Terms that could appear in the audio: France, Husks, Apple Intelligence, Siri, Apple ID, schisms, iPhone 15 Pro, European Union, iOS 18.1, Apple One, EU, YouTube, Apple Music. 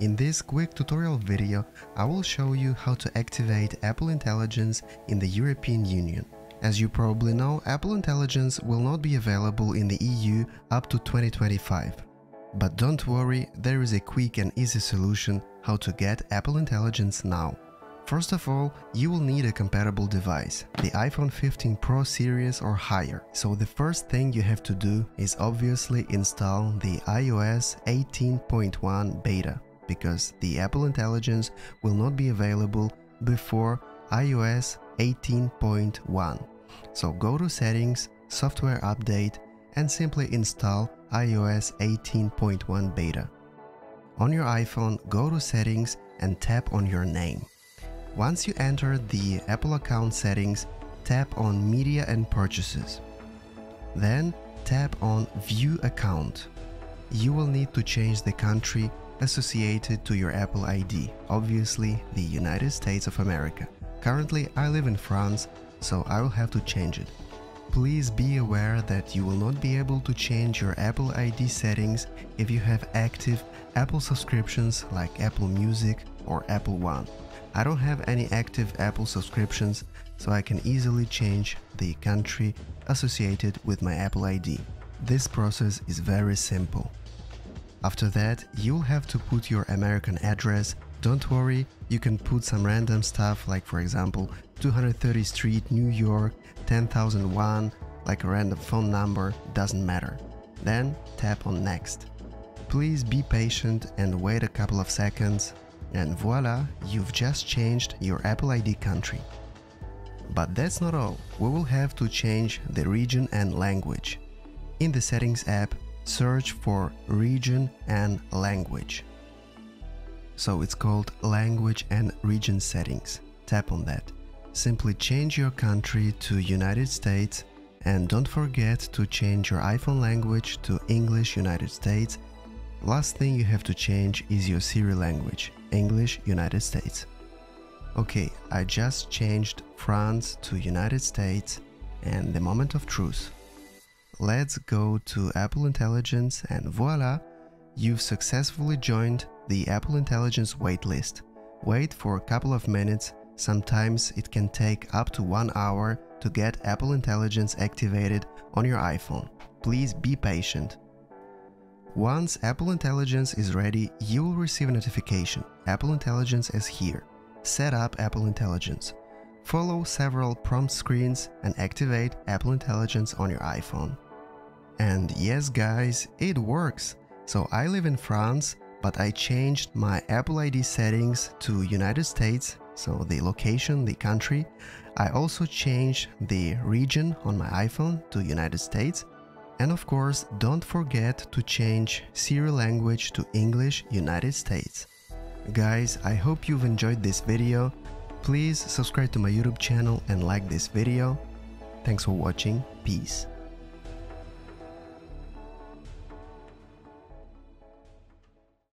In this quick tutorial video, I will show you how to activate Apple Intelligence in the European Union. As you probably know, Apple Intelligence will not be available in the EU up to 2025. But don't worry, there is a quick and easy solution how to get Apple Intelligence now. First of all, you will need a compatible device, the iPhone 15 Pro series or higher. So the first thing you have to do is obviously install the iOS 18.1 beta, because the Apple Intelligence will not be available before iOS 18.1. So go to Settings, Software Update, and simply install iOS 18.1 beta. On your iPhone, go to Settings and tap on your name. Once you enter the Apple account settings, tap on Media and Purchases. Then tap on View Account. You will need to change the country associated to your Apple ID, obviously the United States of America. Currently, I live in France, so I will have to change it. Please be aware that you will not be able to change your Apple ID settings if you have active Apple subscriptions like Apple Music or Apple One. I don't have any active Apple subscriptions, so I can easily change the country associated with my Apple ID. This process is very simple. After that, you'll have to put your American address. Don't worry, you can put some random stuff like, for example, 230 Street, New York, 10001, like a random phone number, doesn't matter. Then tap on Next. Please be patient and wait a couple of seconds. And voila, you've just changed your Apple ID country. But that's not all, we will have to change the region and language. In the Settings app, search for Region and Language. So it's called Language and Region Settings. Tap on that. Simply change your country to United States, and don't forget to change your iPhone language to English United States. Last thing you have to change is your Siri language, English United States. Okay, I just changed France to United States and the moment of truth. Let's go to Apple Intelligence and voila, you've successfully joined the Apple Intelligence waitlist. Wait for a couple of minutes, sometimes it can take up to 1 hour to get Apple Intelligence activated on your iPhone. Please be patient. Once Apple Intelligence is ready, you will receive a notification. Apple Intelligence is here. Set up Apple Intelligence. Follow several prompt screens and activate Apple Intelligence on your iPhone. And yes guys, it works. So I live in France, but I changed my Apple ID settings to United States, so the location, the country. I also changed the region on my iPhone to United States. And of course, don't forget to change Siri language to English United States. Guys, I hope you've enjoyed this video. Please subscribe to my YouTube channel and like this video. Thanks for watching. Peace.